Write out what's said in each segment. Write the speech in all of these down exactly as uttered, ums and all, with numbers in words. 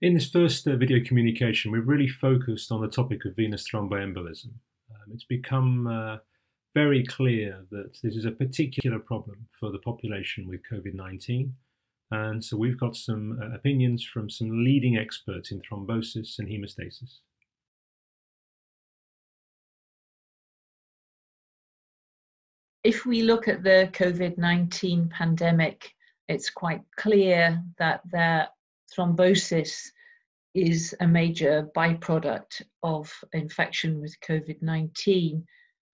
In this first uh, video communication, we've really focused on the topic of venous thromboembolism. Um, it's become uh, very clear that this is a particular problem for the population with COVID nineteen, and so we've got some uh, opinions from some leading experts in thrombosis and hemostasis. If we look at the COVID nineteen pandemic, it's quite clear that there thrombosis is a major byproduct of infection with COVID nineteen.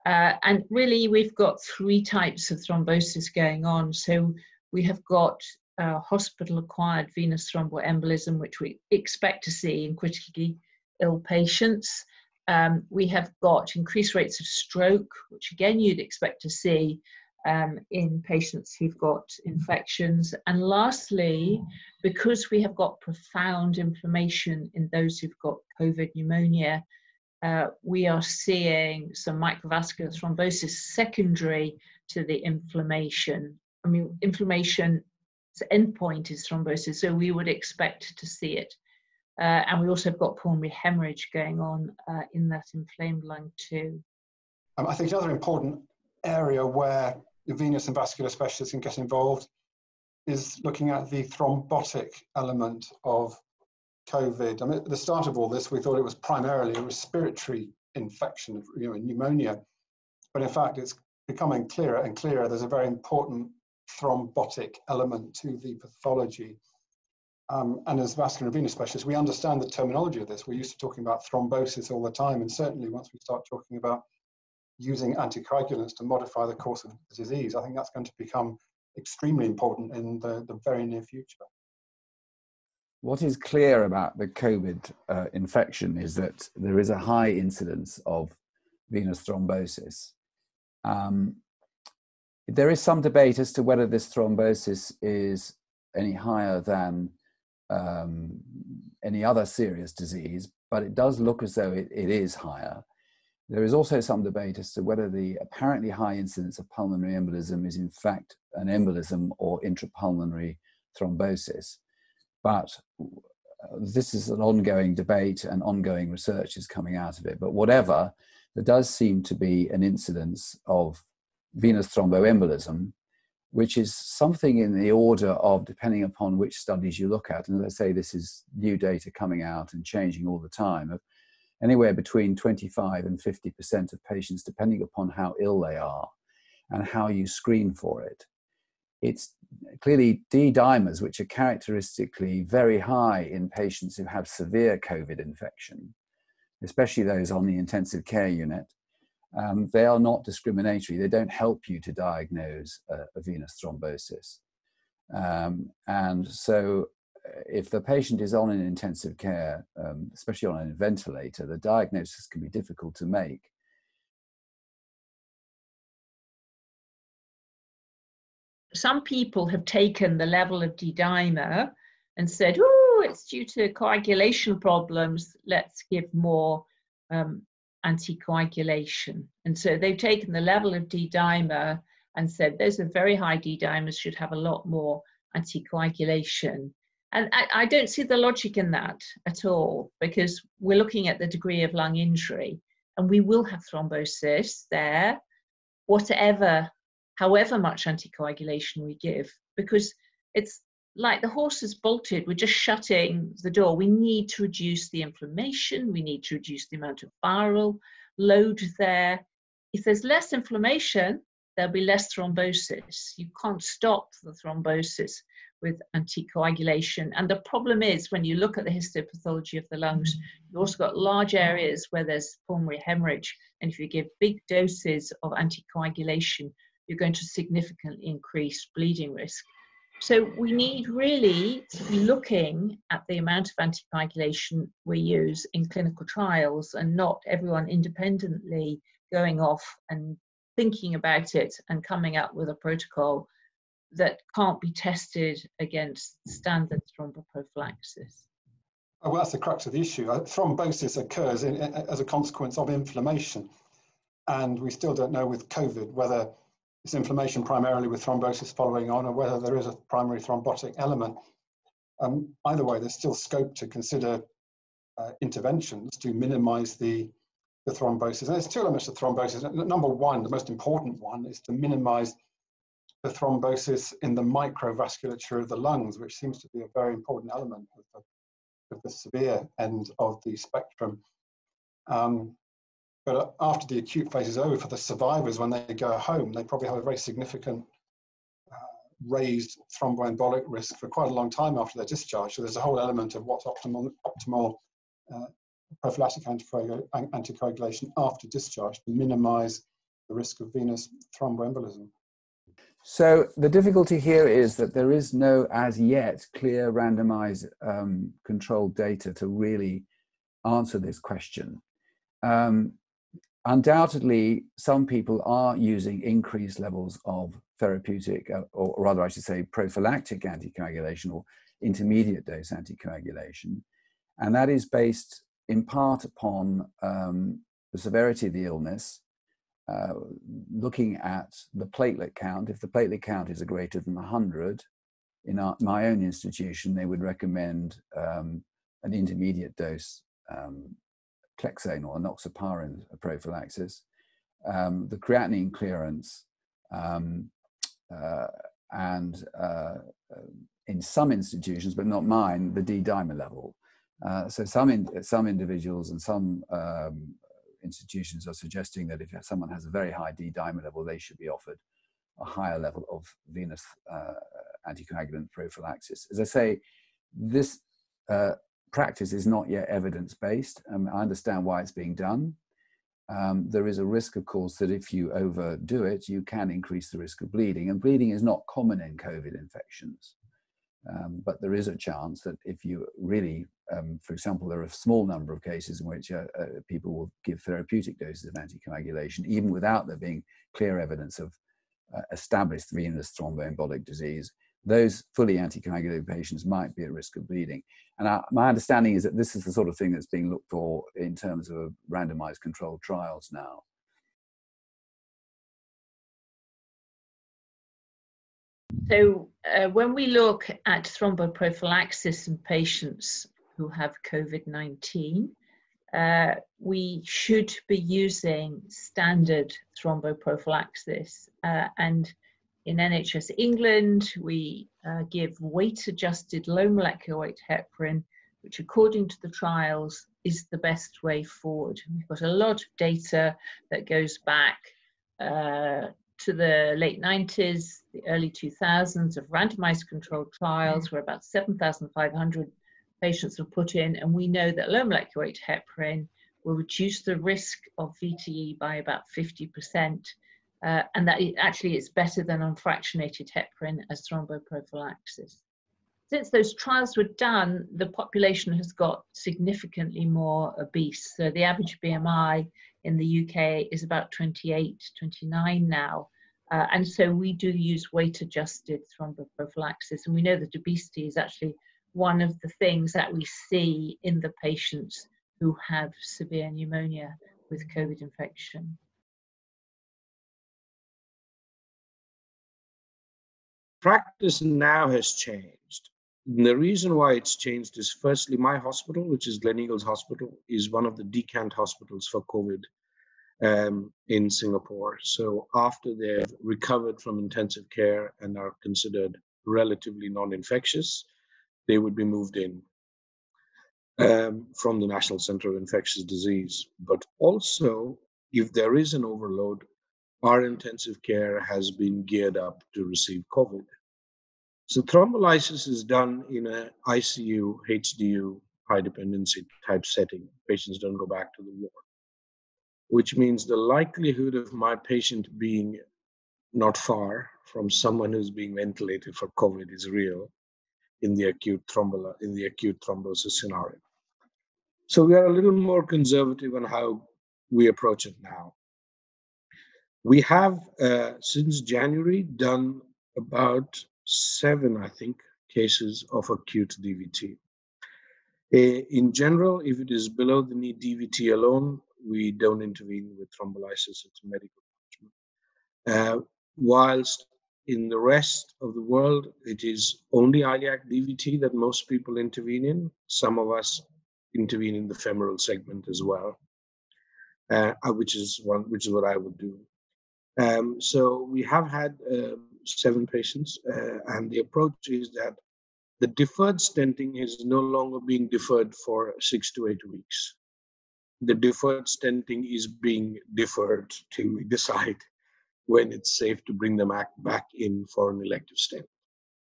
Uh, and really, we've got three types of thrombosis going on. So we have got uh, hospital-acquired venous thromboembolism, which we expect to see in critically ill patients. Um, we have got increased rates of stroke, which again you'd expect to see Um, in patients who've got infections. And lastly, because we have got profound inflammation in those who've got COVID pneumonia, uh, we are seeing some microvascular thrombosis secondary to the inflammation. I mean, inflammation's endpoint is thrombosis, so we would expect to see it. Uh, and we also have got pulmonary hemorrhage going on uh, in that inflamed lung too. Um, I think another important area where the venous and vascular specialists can get involved is looking at the thrombotic element of COVID. I mean, at the start of all this, we thought it was primarily a respiratory infection, you know, pneumonia, but in fact, it's becoming clearer and clearer. There's a very important thrombotic element to the pathology. Um, and as vascular and venous specialists, we understand the terminology of this. We're used to talking about thrombosis all the time, and certainly once we start talking about using anticoagulants to modify the course of the disease, I think that's going to become extremely important in the, the very near future. What is clear about the COVID uh, infection is that there is a high incidence of venous thrombosis. Um, there is some debate as to whether this thrombosis is any higher than um, any other serious disease, but it does look as though it, it is higher. There is also some debate as to whether the apparently high incidence of pulmonary embolism is in fact an embolism or intrapulmonary thrombosis. But this is an ongoing debate and ongoing research is coming out of it. But whatever, there does seem to be an incidence of venous thromboembolism, which is something in the order of, depending upon which studies you look at, and as I say, this is new data coming out and changing all the time, of anywhere between twenty-five and fifty percent of patients, depending upon how ill they are and how you screen for it. It's clearly D-dimers, which are characteristically very high in patients who have severe COVID infection, especially those on the intensive care unit. Um, they are not discriminatory. They don't help you to diagnose a, a venous thrombosis. Um, and so, if the patient is on an intensive care, um, especially on a ventilator, the diagnosis can be difficult to make. Some people have taken the level of D-dimer and said, oh, it's due to coagulation problems, let's give more um, anticoagulation. And so they've taken the level of D-dimer and said, those are very high D-dimers, should have a lot more anticoagulation. And I don't see the logic in that at all, because we're looking at the degree of lung injury and we will have thrombosis there, whatever, however much anticoagulation we give, because it's like the horse is bolted. We're just shutting the door. We need to reduce the inflammation. We need to reduce the amount of viral load there. If there's less inflammation, there'll be less thrombosis. You can't stop the thrombosis with anticoagulation. And the problem is, when you look at the histopathology of the lungs, you've also got large areas where there's pulmonary hemorrhage. And if you give big doses of anticoagulation, you're going to significantly increase bleeding risk. So we need really to be looking at the amount of anticoagulation we use in clinical trials and not everyone independently going off and thinking about it and coming up with a protocol that can't be tested against standard thromboprophylaxis. Well, that's the crux of the issue. Thrombosis occurs in, as a consequence of inflammation, and we still don't know with COVID whether it's inflammation primarily with thrombosis following on or whether there is a primary thrombotic element. Um, either way, there's still scope to consider uh, interventions to minimize the, the thrombosis. And there's two elements of thrombosis. Number one, the most important one, is to minimize the thrombosis in the microvasculature of the lungs, which seems to be a very important element of the, of the severe end of the spectrum. Um, but after the acute phase is over, for the survivors, when they go home, they probably have a very significant uh, raised thromboembolic risk for quite a long time after their discharge. So there's a whole element of what's optimal, optimal uh, prophylactic anticoagulation after discharge to minimize the risk of venous thromboembolism. So the difficulty here is that there is no, as yet, clear randomized um, controlled data to really answer this question. Um, undoubtedly, some people are using increased levels of therapeutic, uh, or rather I should say prophylactic anticoagulation or intermediate dose anticoagulation. And that is based in part upon um, the severity of the illness, Uh, looking at the platelet count. If the platelet count is greater than one hundred, in our, my own institution, they would recommend um, an intermediate dose um, Clexane or enoxaparin prophylaxis, um, the creatinine clearance, um, uh, and uh, in some institutions, but not mine, the D-dimer level. Uh, so some, in, some individuals and some um, institutions are suggesting that if someone has a very high D-dimer level, they should be offered a higher level of venous uh, anticoagulant prophylaxis. As I say, this uh, practice is not yet evidence-based. Um, I understand why it's being done. Um, there is a risk, of course, that if you overdo it, you can increase the risk of bleeding. And bleeding is not common in COVID infections. Um, but there is a chance that if you really, um, for example, there are a small number of cases in which uh, uh, people will give therapeutic doses of anticoagulation, even without there being clear evidence of uh, established venous thromboembolic disease. Those fully anticoagulated patients might be at risk of bleeding. And I, my understanding is that this is the sort of thing that's being looked for in terms of randomized controlled trials now. So uh, when we look at thromboprophylaxis in patients who have COVID nineteen, uh, we should be using standard thromboprophylaxis. Uh, and in N H S England, we uh, give weight-adjusted low-molecular weight heparin, which according to the trials is the best way forward. We've got a lot of data that goes back uh, to the late nineties, the early two thousands of randomized controlled trials where about seven thousand five hundred patients were put in, and we know that low molecular weight heparin will reduce the risk of V T E by about fifty percent, uh, and that it actually is better than unfractionated heparin as thromboprophylaxis. Since those trials were done, the population has got significantly more obese. So the average B M I in the U K is about twenty-eight, twenty-nine now. Uh, and so we do use weight-adjusted thromboprophylaxis. And we know that obesity is actually one of the things that we see in the patients who have severe pneumonia with COVID infection. Practice now has changed. And the reason why it's changed is, firstly, my hospital, which is Gleneagles Hospital, is one of the decant hospitals for COVID um, in Singapore. So after they've recovered from intensive care and are considered relatively non-infectious, they would be moved in um, from the National Center of Infectious Disease. But also, if there is an overload, our intensive care has been geared up to receive COVID. So thrombolysis is done in an I C U, H D U, high dependency type setting. Patients don't go back to the ward, which means the likelihood of my patient being not far from someone who's being ventilated for COVID is real in the acute thrombo in the acute thrombosis scenario. So we are a little more conservative on how we approach it now. We have uh, since January done about seven, I think, cases of acute D V T. In general, if it is below the knee D V T alone, we don't intervene with thrombolysis. It's medical management. Uh, whilst In the rest of the world, it is only iliac D V T that most people intervene in. Some of us intervene in the femoral segment as well, uh, which is one, which is what I would do. Um, so we have had uh, seven patients, uh, and the approach is that the deferred stenting is no longer being deferred for six to eight weeks. The deferred stenting is being deferred till we decide when it's safe to bring them back in for an elective stent.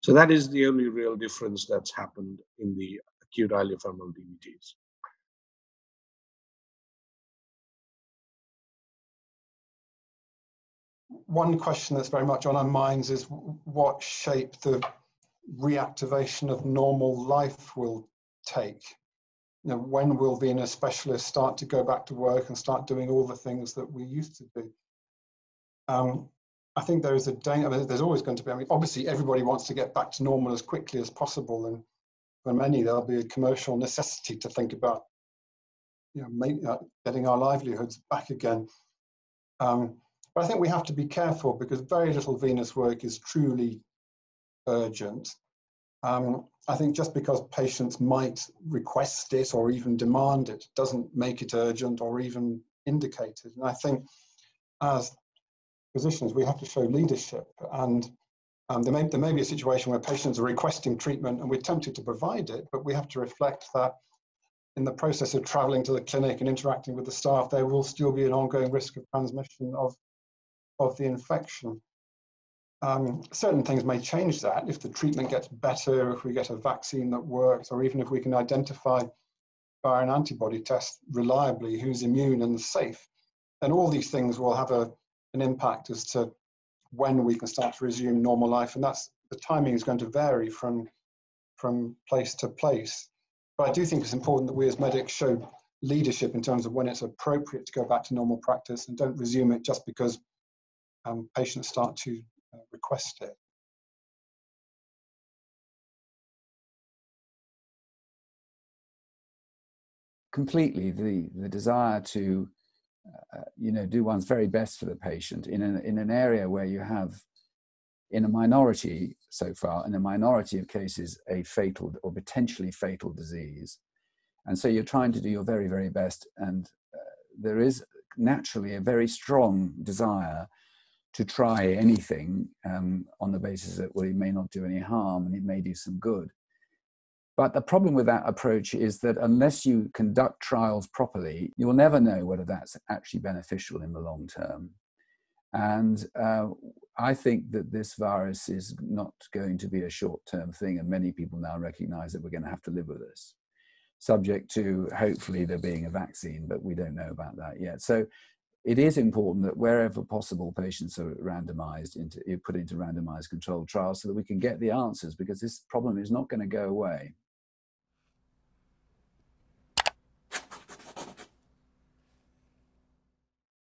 So that is the only real difference that's happened in the acute iliofemoral D V Ts. One question that's very much on our minds is what shape the reactivation of normal life will take. You know, when will venous specialists start to go back to work and start doing all the things that we used to do? Um, I think there is a danger, I mean, there's always going to be, I mean, obviously everybody wants to get back to normal as quickly as possible, and for many there'll be a commercial necessity to think about, you know, make, uh, getting our livelihoods back again. Um, but I think we have to be careful because very little venous work is truly urgent. Um, I think just because patients might request it or even demand it doesn't make it urgent or even indicated. And I think as physicians, we have to show leadership, and um, there, may, there may be a situation where patients are requesting treatment and we're tempted to provide it, but we have to reflect that in the process of travelling to the clinic and interacting with the staff, there will still be an ongoing risk of transmission of, of the infection. Um, certain things may change that if the treatment gets better, if we get a vaccine that works, or even if we can identify by an antibody test reliably who's immune and safe, then all these things will have a an impact as to when we can start to resume normal life, and that's the timing is going to vary from from place to place. But I do think it's important that we as medics show leadership in terms of when it's appropriate to go back to normal practice and don't resume it just because um, patients start to uh, request it. Completely, the the desire to Uh, you know, do one's very best for the patient in an, in an area where you have, in a minority so far, in a minority of cases, a fatal or potentially fatal disease. And so you're trying to do your very, very best. And uh, there is naturally a very strong desire to try anything um, on the basis that, well, it may not do any harm and it may do some good. But the problem with that approach is that unless you conduct trials properly, you will never know whether that's actually beneficial in the long term. And uh, I think that this virus is not going to be a short-term thing, and many people now recognize that we're going to have to live with this, subject to hopefully there being a vaccine, but we don't know about that yet. So it is important that wherever possible, patients are randomized into, put into randomized controlled trials so that we can get the answers, because this problem is not going to go away.